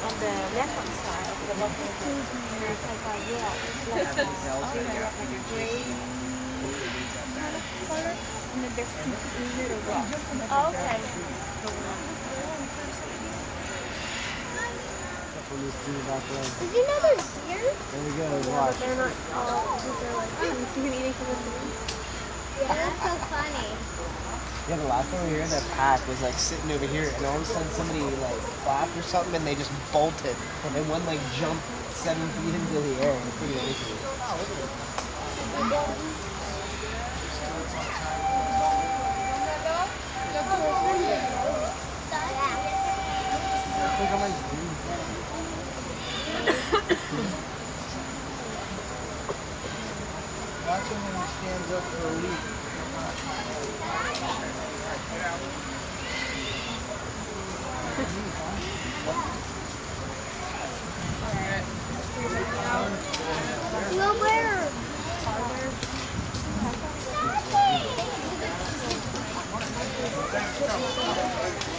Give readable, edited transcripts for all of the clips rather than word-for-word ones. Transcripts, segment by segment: on the left-hand side of the bottle. Gray color, and then there's two little rocks. Okay. Did you know there's deer? There we go, watch. They're not all, they're like, you can eat it because it's yeah, that's so funny. Yeah, the last time we were in that pack was like sitting over here, and all of a sudden somebody like clapped or something, and they just bolted, and one like jumped 7 feet into the air. It was pretty amazing. Look how much green. Watch him when he stands up for a leap.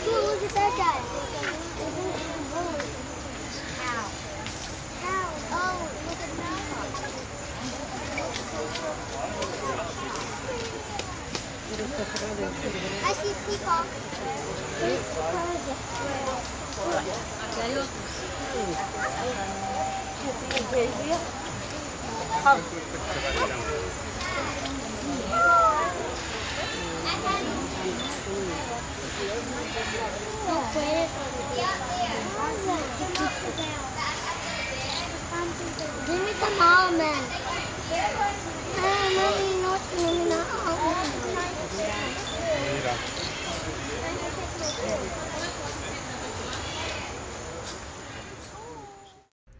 Cool, look at that guy. Ow. Ow. Oh, look at that. I see peacock. Give me the mall, man.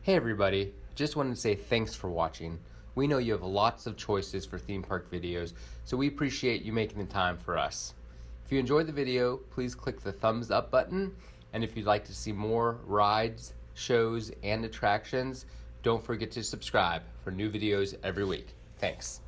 Hey everybody, just wanted to say thanks for watching. We know you have lots of choices for theme park videos, so we appreciate you making the time for us. If you enjoyed the video, please click the thumbs up button, and if you'd like to see more rides, shows, and attractions, don't forget to subscribe for new videos every week. Thanks.